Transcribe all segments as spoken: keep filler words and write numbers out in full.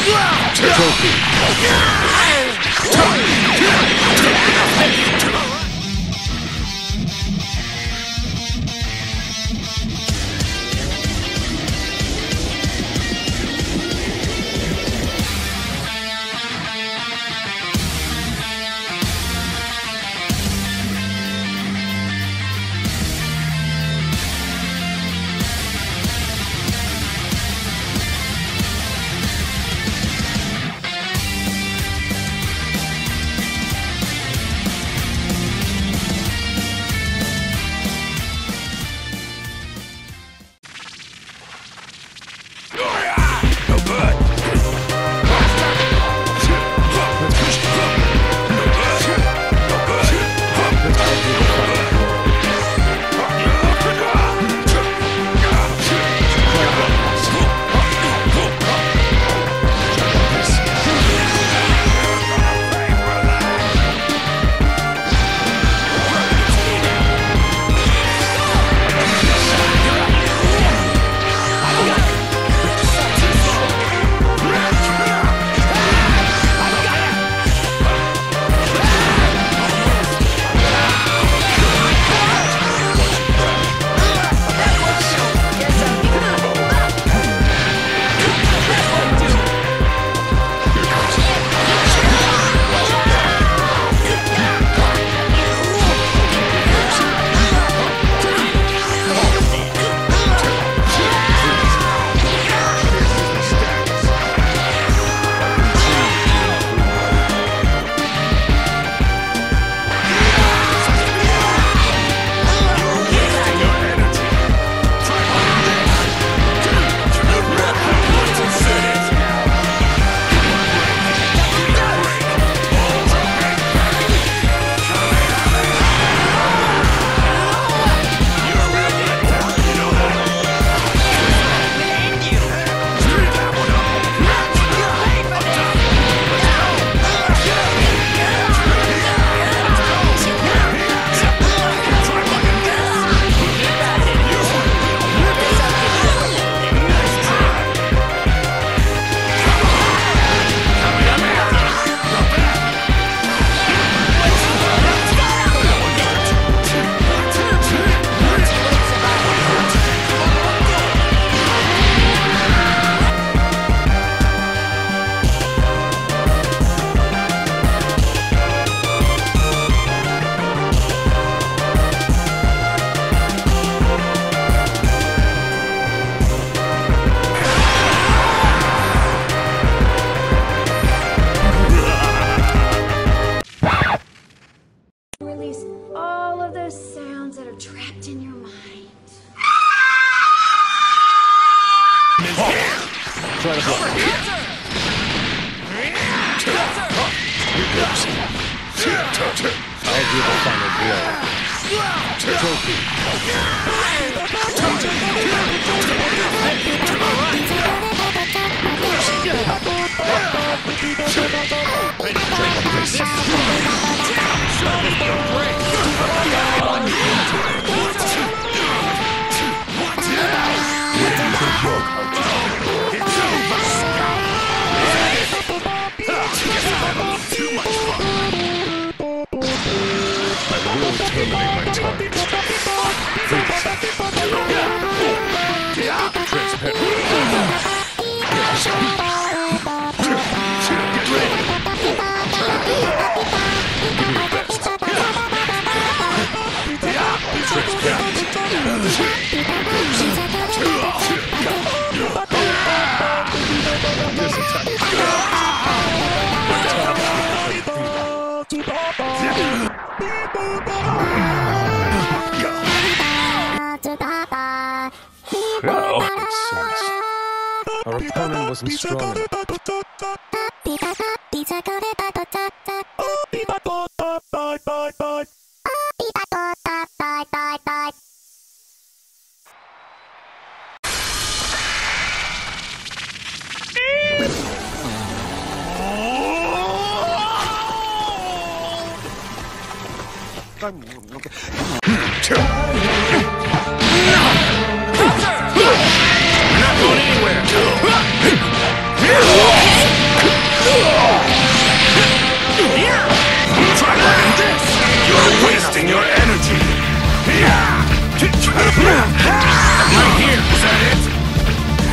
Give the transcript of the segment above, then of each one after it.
Not going anywhere.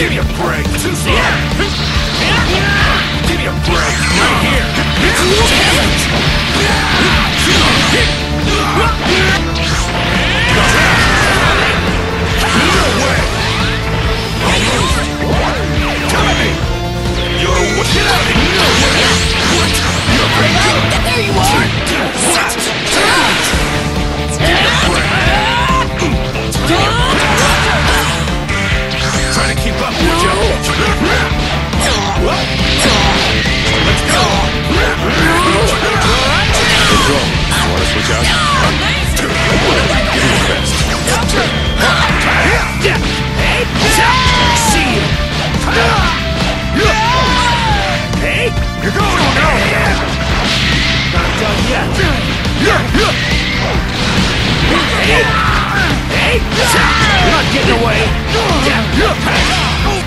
Give me a break. Give me a break. Right here. No way. Come at me. You're wicked out of here. No way. You're right here. There you are. Trying to keep up with you. Let's go. Control. Want to switch out? See you. Hey, you're going to go. Not done yet. Hey, you're not getting away.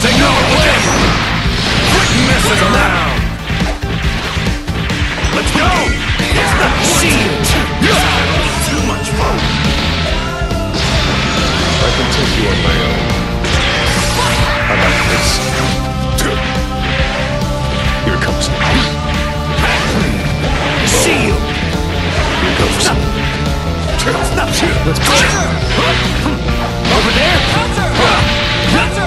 Take no away! Quit messing around! Let's go! It's the shield! Too much fun! I can take you on my own. I like this. Here comes the shield! Here comes the shield! Let's go! Over there! Hunter! That's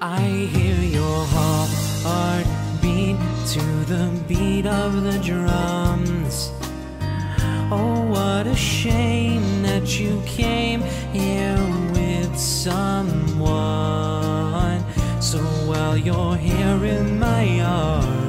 I hear your heart, heart beat to the beat of the drums. Oh, what a shame that you came here with someone. So while you're here in my arms,